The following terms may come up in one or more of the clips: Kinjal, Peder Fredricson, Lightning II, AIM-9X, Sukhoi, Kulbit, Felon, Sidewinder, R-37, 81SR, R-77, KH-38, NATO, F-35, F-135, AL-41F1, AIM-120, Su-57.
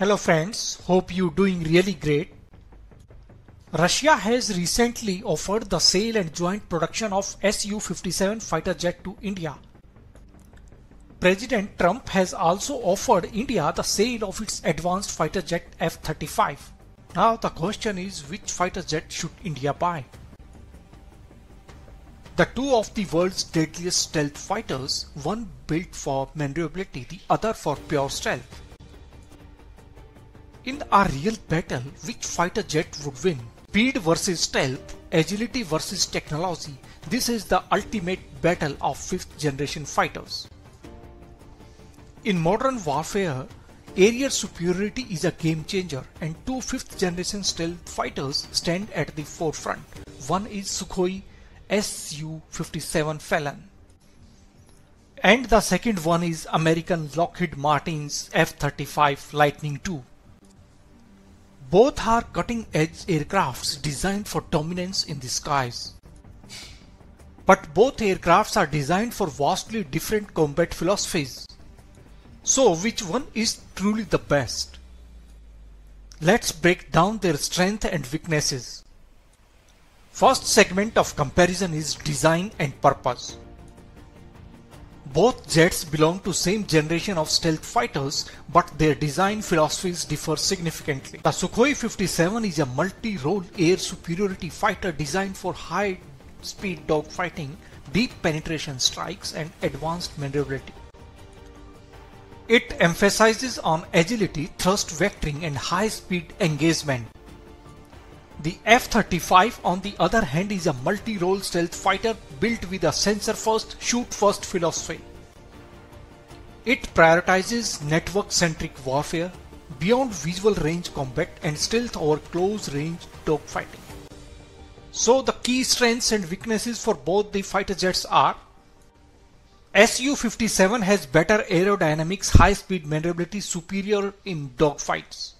Hello friends, hope you doing really great. Russia has recently offered the sale and joint production of Su-57 fighter jet to India. President Trump has also offered India the sale of its advanced fighter jet F-35. Now the question is, which fighter jet should India buy? The two of the world's deadliest stealth fighters, one built for maneuverability, the other for pure stealth. In a real battle, which fighter jet would win? Speed versus stealth, agility versus technology. This is the ultimate battle of 5th generation fighters. In modern warfare, aerial superiority is a game changer and two 5th generation stealth fighters stand at the forefront. One is Sukhoi Su-57 Felon and the second one is American Lockheed Martin's F-35 Lightning II. Both are cutting-edge aircrafts designed for dominance in the skies. But both aircrafts are designed for vastly different combat philosophies. So which one is truly the best? Let's break down their strengths and weaknesses. First segment of comparison is design and purpose. Both jets belong to same generation of stealth fighters, but their design philosophies differ significantly. The Sukhoi 57 is a multi-role air superiority fighter designed for high-speed dogfighting, deep penetration strikes and advanced maneuverability. It emphasizes on agility, thrust vectoring and high-speed engagement. The F-35 on the other hand is a multi-role stealth fighter built with a sensor-first, shoot-first philosophy. It prioritizes network-centric warfare, beyond visual range combat and stealth over close-range dogfighting. So the key strengths and weaknesses for both the fighter jets are: Su-57 has better aerodynamics, high-speed maneuverability, superior in dogfights.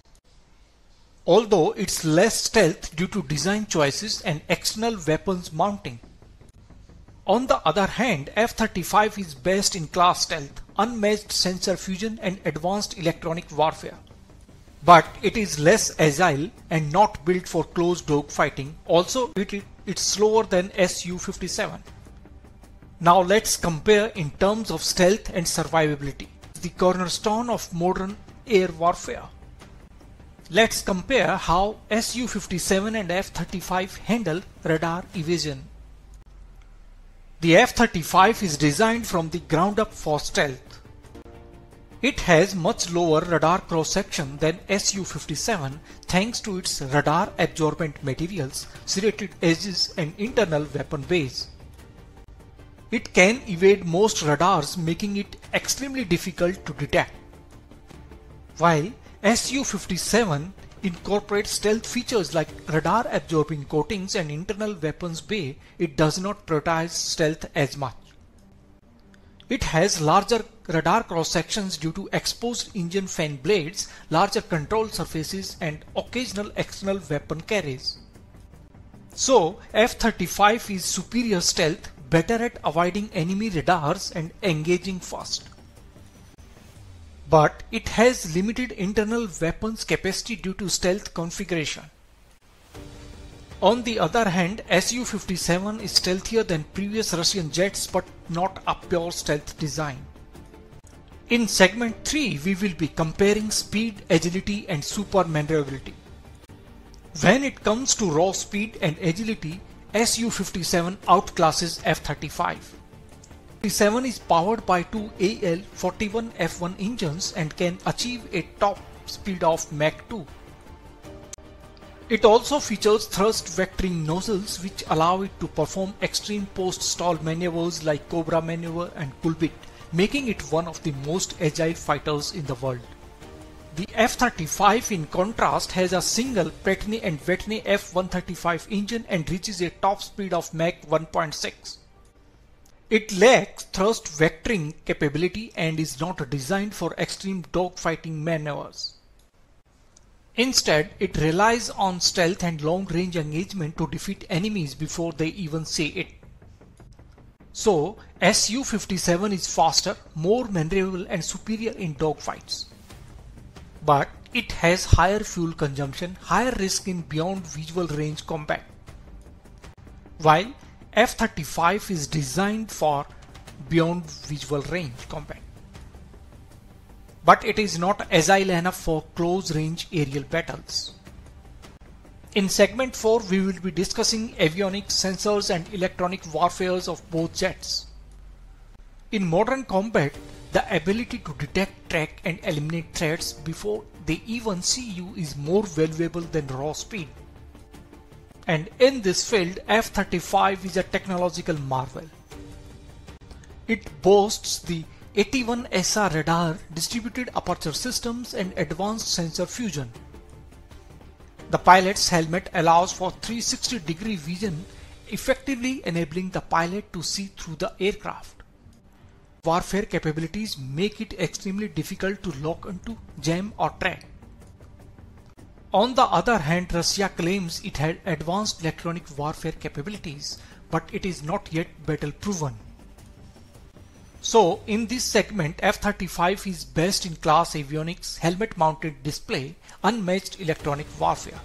Although it's less stealth due to design choices and external weapons mounting. On the other hand, F-35 is best in class stealth, unmatched sensor fusion and advanced electronic warfare. But it is less agile and not built for close dogfighting. Also, it's slower than Su-57. Now let's compare in terms of stealth and survivability, the cornerstone of modern air warfare. Let's compare how Su-57 and F-35 handle radar evasion. The F-35 is designed from the ground up for stealth. It has much lower radar cross-section than Su-57 thanks to its radar absorbent materials, serrated edges and internal weapon bays. It can evade most radars, making it extremely difficult to detect. While Su-57 incorporates stealth features like radar absorbing coatings and internal weapons bay, it does not prioritize stealth as much. It has larger radar cross-sections due to exposed engine fan blades, larger control surfaces and occasional external weapon carries. So F-35 is superior stealth, better at avoiding enemy radars and engaging fast. But it has limited internal weapons capacity due to stealth configuration. On the other hand, Su-57 is stealthier than previous Russian jets but not a pure stealth design. In segment 3, we will be comparing speed, agility and super maneuverability. When it comes to raw speed and agility, Su-57 outclasses F-35. F-35 is powered by two AL-41F1 engines and can achieve a top speed of Mach 2. It also features thrust vectoring nozzles which allow it to perform extreme post-stall maneuvers like Cobra maneuver and Kulbit, making it one of the most agile fighters in the world. The F-35 in contrast has a single Pretney and Vetney F-135 engine and reaches a top speed of Mach 1.6. It lacks thrust vectoring capability and is not designed for extreme dogfighting maneuvers. Instead, it relies on stealth and long-range engagement to defeat enemies before they even say it. So, Su-57 is faster, more maneuverable and superior in dogfights. But It has higher fuel consumption, higher risk in beyond visual range combat. While F-35 is designed for beyond visual range combat, but it is not agile enough for close range aerial battles. In segment 4, we will be discussing avionics, sensors and electronic warfares of both jets. In modern combat, the ability to detect, track and eliminate threats before they even see you is more valuable than raw speed. And in this field, F-35 is a technological marvel. It boasts the 81SR radar, distributed aperture systems and advanced sensor fusion. The pilot's helmet allows for 360-degree vision, effectively enabling the pilot to see through the aircraft. Warfare capabilities make it extremely difficult to lock onto, jam or track. On the other hand, Russia claims it had advanced electronic warfare capabilities, but it is not yet battle-proven. So, in this segment, F-35 is best-in-class avionics, helmet-mounted display, unmatched electronic warfare.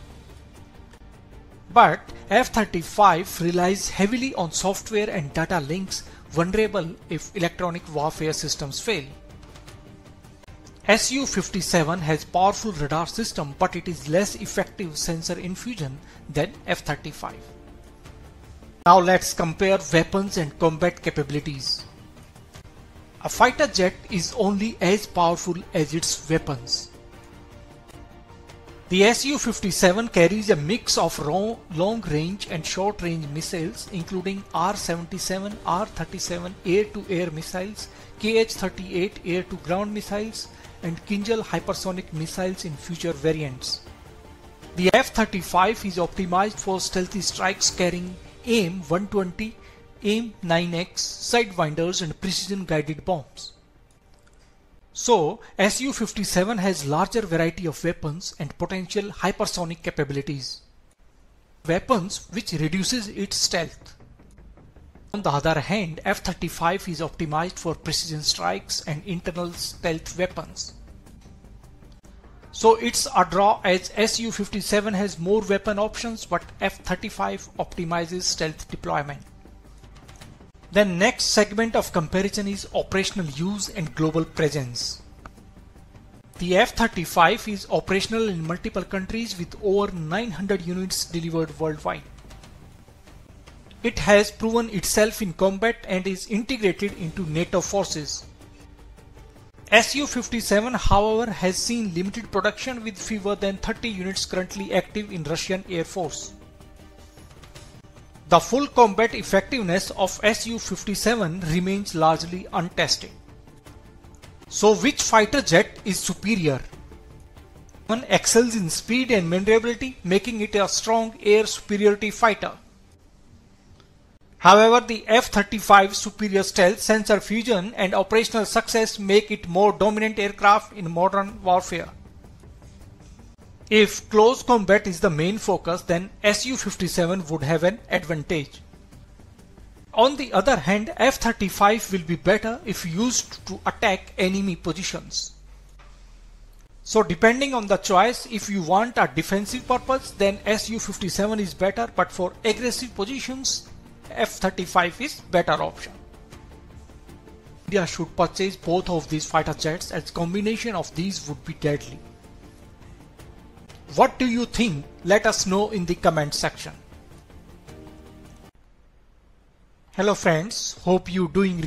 But F-35 relies heavily on software and data links, vulnerable if electronic warfare systems fail. Su-57 has powerful radar system, but it is less effective sensor infusion than F-35. Now let's compare weapons and combat capabilities. A fighter jet is only as powerful as its weapons. The Su-57 carries a mix of long-range and short-range missiles, including R-77, R-37 air-to-air missiles, KH-38 air-to-ground missiles, and Kinjal hypersonic missiles in future variants. The F-35 is optimized for stealthy strikes carrying AIM-120, AIM-9X, Sidewinders and precision-guided bombs. So, Su-57 has larger variety of weapons and potential hypersonic capabilities. Weapons which reduces its stealth. On the other hand, F-35 is optimized for precision strikes and internal stealth weapons. So it's a draw, as Su-57 has more weapon options but F-35 optimizes stealth deployment. The next segment of comparison is operational use and global presence. The F-35 is operational in multiple countries with over 900 units delivered worldwide. It has proven itself in combat and is integrated into NATO forces. Su-57, however, has seen limited production with fewer than 30 units currently active in Russian Air Force. The full combat effectiveness of Su-57 remains largely untested. So which fighter jet is superior? One excels in speed and maneuverability, making it a strong air superiority fighter. However, the F-35's superior stealth, sensor fusion and operational success make it more dominant aircraft in modern warfare. If close combat is the main focus, then Su-57 would have an advantage. On the other hand, F-35 will be better if used to attack enemy positions. So depending on the choice, if you want a defensive purpose, then Su-57 is better, but for aggressive positions, F-35 is better option. India should purchase both of these fighter jets, as combination of these would be deadly. What do you think? Let us know in the comment section. Hello friends, hope you doing